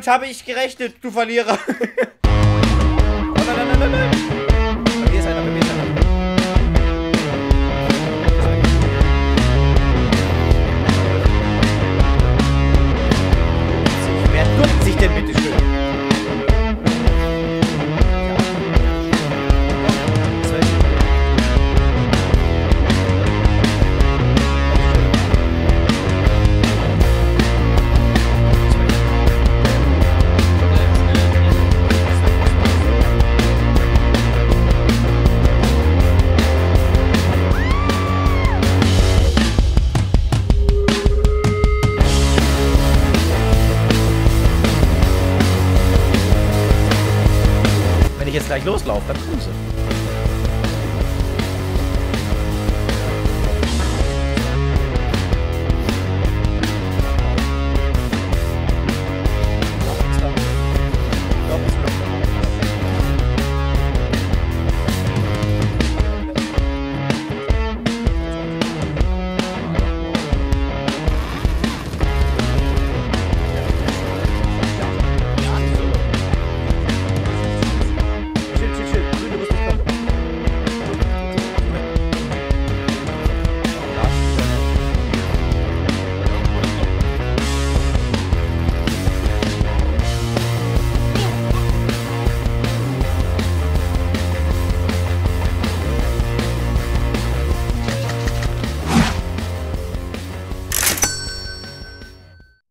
damit habe ich gerechnet, du Verlierer. Oh nein, nein, nein, nein. Bei mir ist einer, bei mir ist einer. Wer nutzt sich denn bitte schön? Gleich loslaufen, dann kommen sie.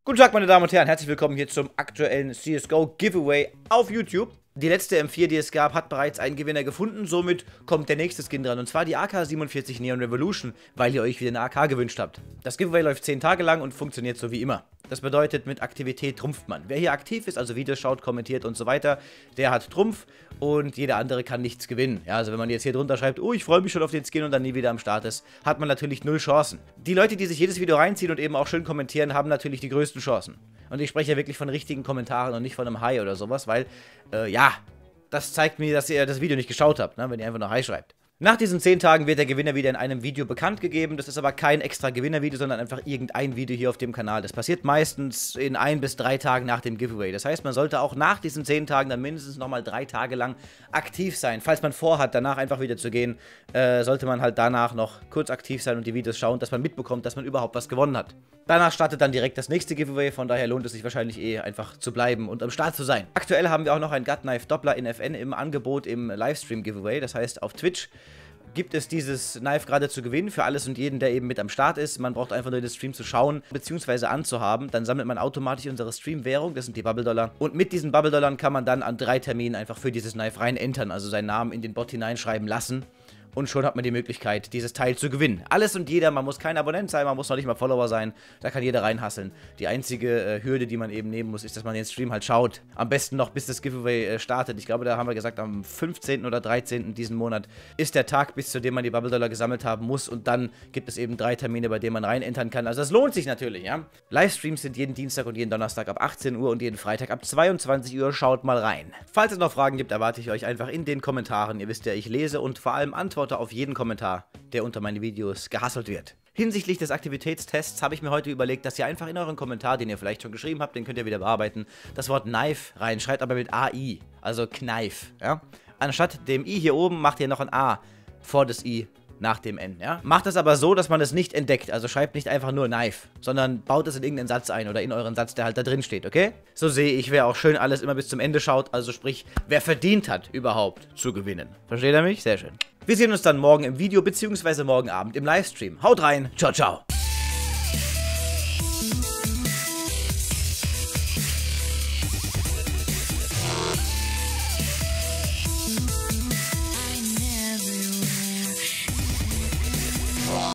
Guten Tag, meine Damen und Herren, herzlich willkommen hier zum aktuellen CSGO Giveaway auf YouTube. Die letzte M4, die es gab, hat bereits einen Gewinner gefunden, somit kommt der nächste Skin dran, und zwar die AK-47 Neon Revolution, weil ihr euch wieder eine AK gewünscht habt. Das Giveaway läuft 10 Tage lang und funktioniert so wie immer. Das bedeutet, mit Aktivität trumpft man. Wer hier aktiv ist, also Videos schaut, kommentiert und so weiter, der hat Trumpf und jeder andere kann nichts gewinnen. Ja, also wenn man jetzt hier drunter schreibt, oh, ich freue mich schon auf den Skin und dann nie wieder am Start ist, hat man natürlich null Chancen. Die Leute, die sich jedes Video reinziehen und eben auch schön kommentieren, haben natürlich die größten Chancen. Und ich spreche ja wirklich von richtigen Kommentaren und nicht von einem Hi oder sowas, weil, ja, das zeigt mir, dass ihr das Video nicht geschaut habt, ne, wenn ihr einfach nur Hi schreibt. Nach diesen 10 Tagen wird der Gewinner wieder in einem Video bekannt gegeben. Das ist aber kein extra Gewinnervideo, sondern einfach irgendein Video hier auf dem Kanal. Das passiert meistens in 1 bis 3 Tagen nach dem Giveaway. Das heißt, man sollte auch nach diesen 10 Tagen dann mindestens nochmal 3 Tage lang aktiv sein. Falls man vorhat, danach einfach wieder zu gehen, sollte man halt danach noch kurz aktiv sein und die Videos schauen, dass man mitbekommt, dass man überhaupt was gewonnen hat. Danach startet dann direkt das nächste Giveaway, von daher lohnt es sich wahrscheinlich eh einfach zu bleiben und am Start zu sein. Aktuell haben wir auch noch einen Gut-Knife-Doppler in FN im Angebot im Livestream-Giveaway, das heißt auf Twitch. Gibt es dieses Knife gerade zu gewinnen für alles und jeden, der eben mit am Start ist. Man braucht einfach nur den Stream zu schauen bzw. anzuhaben. Dann sammelt man automatisch unsere Stream-Währung, das sind die Bubble-Dollar. Und mit diesen Bubble-Dollern kann man dann an 3 Terminen einfach für dieses Knife rein entern, also seinen Namen in den Bot hineinschreiben lassen. Und schon hat man die Möglichkeit, dieses Teil zu gewinnen. Alles und jeder, man muss kein Abonnent sein, man muss noch nicht mal Follower sein. Da kann jeder reinhasseln. Die einzige Hürde, die man eben nehmen muss, ist, dass man den Stream halt schaut. Am besten noch, bis das Giveaway startet. Ich glaube, da haben wir gesagt, am 15. oder 13. diesen Monat ist der Tag, bis zu dem man die Bubble-Dollar gesammelt haben muss. Und dann gibt es eben 3 Termine, bei denen man rein entern kann. Also das lohnt sich natürlich, ja. Livestreams sind jeden Dienstag und jeden Donnerstag ab 18 Uhr und jeden Freitag ab 22 Uhr. Schaut mal rein. Falls es noch Fragen gibt, erwarte ich euch einfach in den Kommentaren. Ihr wisst ja, ich lese und vor allem antworte auf jeden Kommentar, der unter meine Videos gehasselt wird. Hinsichtlich des Aktivitätstests habe ich mir heute überlegt, dass ihr einfach in euren Kommentar, den ihr vielleicht schon geschrieben habt, den könnt ihr wieder bearbeiten, das Wort Knife reinschreibt, aber mit AI, also Knife. Ja? Anstatt dem I hier oben macht ihr noch ein A vor das I nach dem N. Ja? Macht das aber so, dass man es nicht entdeckt, also schreibt nicht einfach nur Knife, sondern baut es in irgendeinen Satz ein oder in euren Satz, der halt da drin steht, okay? So sehe ich, wer auch schön alles immer bis zum Ende schaut, also sprich, wer verdient hat, überhaupt zu gewinnen. Versteht ihr mich? Sehr schön. Wir sehen uns dann morgen im Video bzw. morgen Abend im Livestream. Haut rein, ciao, ciao.